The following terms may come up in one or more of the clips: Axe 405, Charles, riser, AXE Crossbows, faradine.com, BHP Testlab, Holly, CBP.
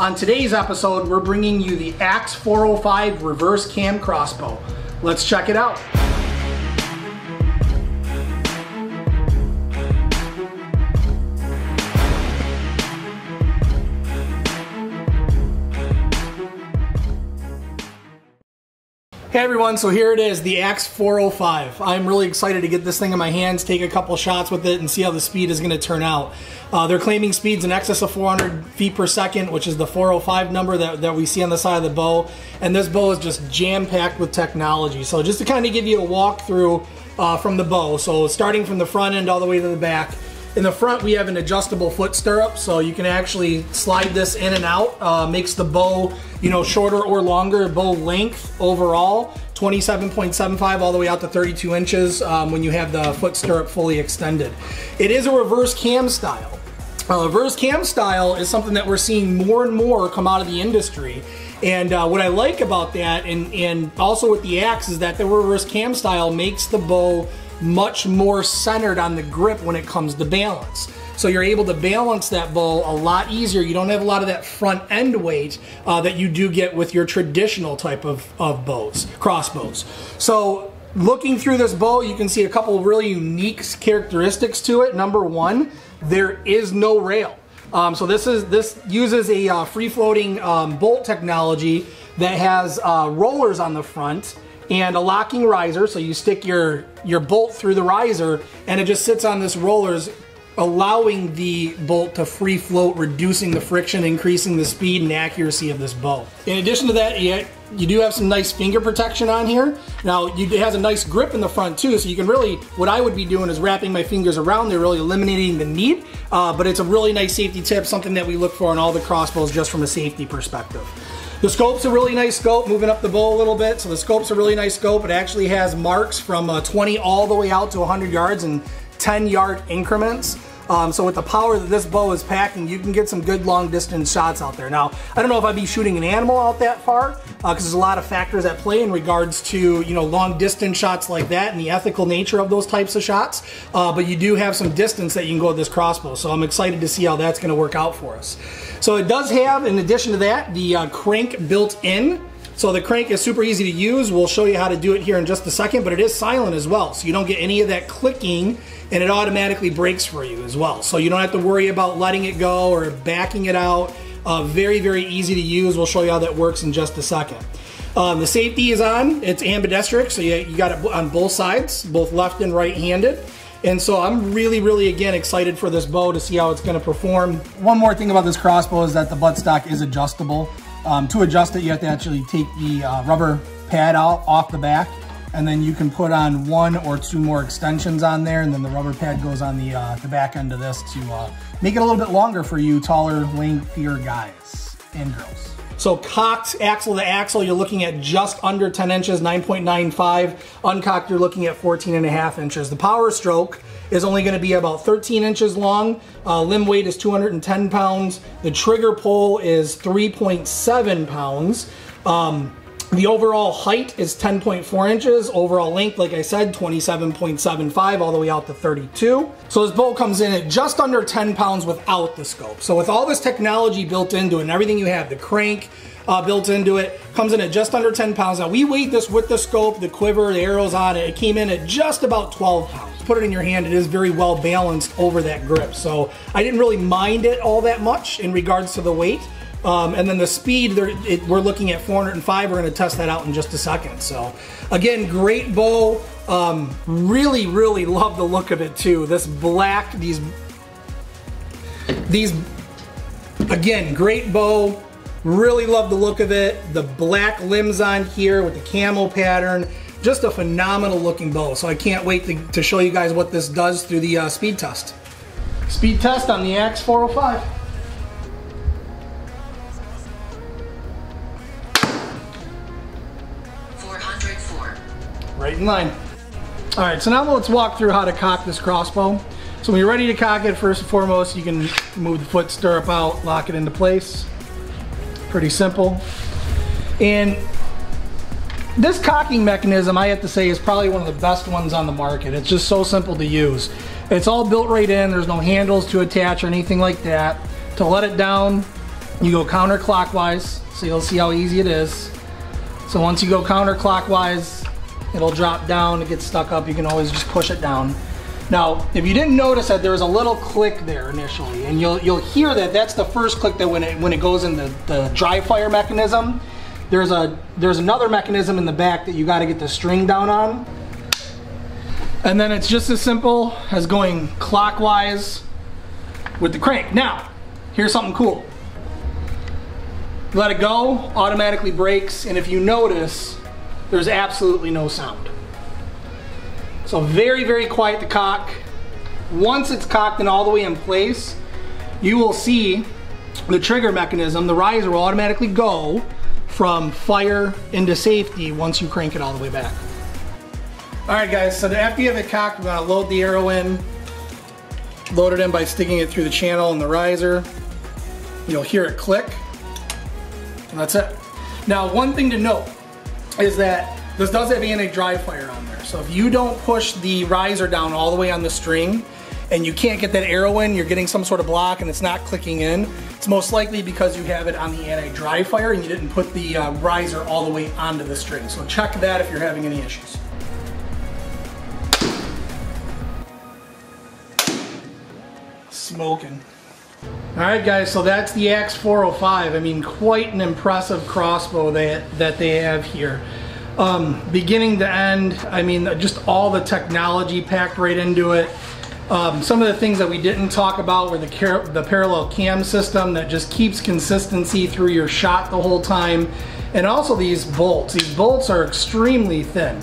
On today's episode, we're bringing you the Axe 405 reverse cam crossbow. Let's check it out. Hey everyone, so here it is, the Axe 405. I'm really excited to get this thing in my hands, take a couple shots with it, and see how the speed is going to turn out. They're claiming speeds in excess of 400 feet per second, which is the 405 number that we see on the side of the bow. And this bow is just jam-packed with technology. So just to kind of give you a walkthrough from the bow, so starting from the front end all the way to the back. In the front, we have an adjustable foot stirrup, so you can actually slide this in and out. Makes the bow, you know, shorter or longer. Bow length overall, 27.75 all the way out to 32 inches when you have the foot stirrup fully extended. It is a reverse cam style. Reverse cam style is something that we're seeing more and more come out of the industry. And what I like about that, and also with the Axe, is that the reverse cam style makes the bow much more centered on the grip when it comes to balance. So you're able to balance that bow a lot easier. You don't have a lot of that front end weight that you do get with your traditional type of bows, crossbows. So looking through this bow, you can see a couple of really unique characteristics to it. Number one, there is no rail. So this uses a free-floating bolt technology that has rollers on the front and a locking riser, so you stick your bolt through the riser and it just sits on this rollers, allowing the bolt to free float, reducing the friction, increasing the speed and accuracy of this bow. In addition to that, you do have some nice finger protection on here. Now, it has a nice grip in the front too, so you can really, what I would be doing is wrapping my fingers around there, really eliminating the need, but it's a really nice safety tip, something that we look for in all the crossbows just from a safety perspective. The scope's a really nice scope, moving up the bow a little bit. So the scope's a really nice scope. It actually has marks from 20 all the way out to 100 yards in 10-yard increments. So with the power that this bow is packing, you can get some good long-distance shots out there. Now, I don't know if I'd be shooting an animal out that far, because there's a lot of factors at play in regards to, you know, long-distance shots like that and the ethical nature of those types of shots. But you do have some distance that you can go with this crossbow, so I'm excited to see how that's going to work out for us. So it does have, in addition to that, the crank built in. So the crank is super easy to use. We'll show you how to do it here in just a second, but it is silent as well. So you don't get any of that clicking, and it automatically breaks for you as well. So you don't have to worry about letting it go or backing it out. Very, very easy to use. We'll show you how that works in just a second. The safety is on. It's ambidextrous, so you got it on both sides, both left and right-handed. And so I'm really, again, excited for this bow to see how it's gonna perform. One more thing about this crossbow is that the buttstock is adjustable. To adjust it, you have to actually take the rubber pad out off the back, and then you can put on one or two more extensions on there, and then the rubber pad goes on the back end of this to make it a little bit longer for you taller, lengthier guys and girls. So cocked, axle to axle, you're looking at just under 10 inches, 9.95. Uncocked, you're looking at 14.5 inches. The power stroke is only gonna be about 13 inches long. Limb weight is 210 pounds. The trigger pull is 3.7 pounds. The overall height is 10.4 inches. Overall length, like I said, 27.75 all the way out to 32. So this bow comes in at just under 10 pounds without the scope. So with all this technology built into it and everything you have, the crank built into it, comes in at just under 10 pounds. Now we weighed this with the scope, the quiver, the arrows on it. It came in at just about 12 pounds. Put it in your hand, it is very well balanced over that grip. So I didn't really mind it all that much in regards to the weight. And then the speed, we're looking at 405. We're gonna test that out in just a second. So again, great bow. Really, love the look of it too. This black, these again, great bow. Really love the look of it. The black limbs on here with the camel pattern. Just a phenomenal looking bow. So I can't wait to show you guys what this does through the speed test. Speed test on the Axe 405. Right in line. All right, so now let's walk through how to cock this crossbow. So when you're ready to cock it, first and foremost, you can move the foot stirrup out, lock it into place. Pretty simple. And this cocking mechanism, I have to say, is probably one of the best ones on the market. It's just so simple to use. It's all built right in. There's no handles to attach or anything like that. To let it down, You go counterclockwise, so you'll see how easy it is. So once you go counterclockwise, it'll drop down, it gets stuck up, you can always just push it down. Now, if you didn't notice that there was a little click there initially, and you'll hear that that's the first click that when it goes in the dry fire mechanism, there's another mechanism in the back that you gotta get the string down on. And then it's just as simple as going clockwise with the crank. Now, here's something cool. Let it go, automatically brakes, and if you notice, there's absolutely no sound. So very, very quiet to cock. Once it's cocked and all the way in place, you will see the trigger mechanism, the riser will automatically go from fire into safety once you crank it all the way back. All right guys, so after you have it cocked, we're gonna load the arrow in. Load it in by sticking it through the channel in the riser. You'll hear it click, and that's it. Now, one thing to note is that this does have anti-dry fire on there. So if you don't push the riser down all the way on the string and you can't get that arrow in, you're getting some sort of block and it's not clicking in, it's most likely because you have it on the anti-dry fire and you didn't put the riser all the way onto the string. So check that if you're having any issues. Smoking. All right guys, so that's the Axe 405. I mean, quite an impressive crossbow that they have here. Beginning to end, I mean, just all the technology packed right into it. Some of the things that we didn't talk about were the parallel cam system that just keeps consistency through your shot the whole time. And also these bolts. These bolts are extremely thin.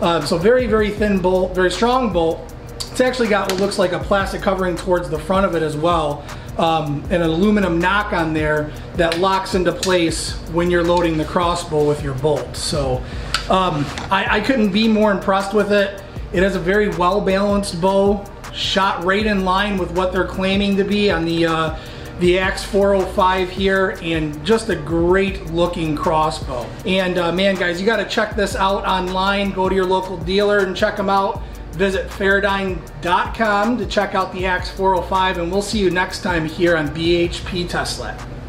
So very, very thin bolt, very strong bolt. It's actually got what looks like a plastic covering towards the front of it as well, and an aluminum knock on there that locks into place when you're loading the crossbow with your bolt. So I couldn't be more impressed with it. It is a very well-balanced bow, shot right in line with what they're claiming to be on the Axe 405 here, and just a great looking crossbow. And man guys, you gotta check this out online. Go to your local dealer and check them out. Visit faradine.com to check out the Axe 405, and we'll see you next time here on BHP Testlab.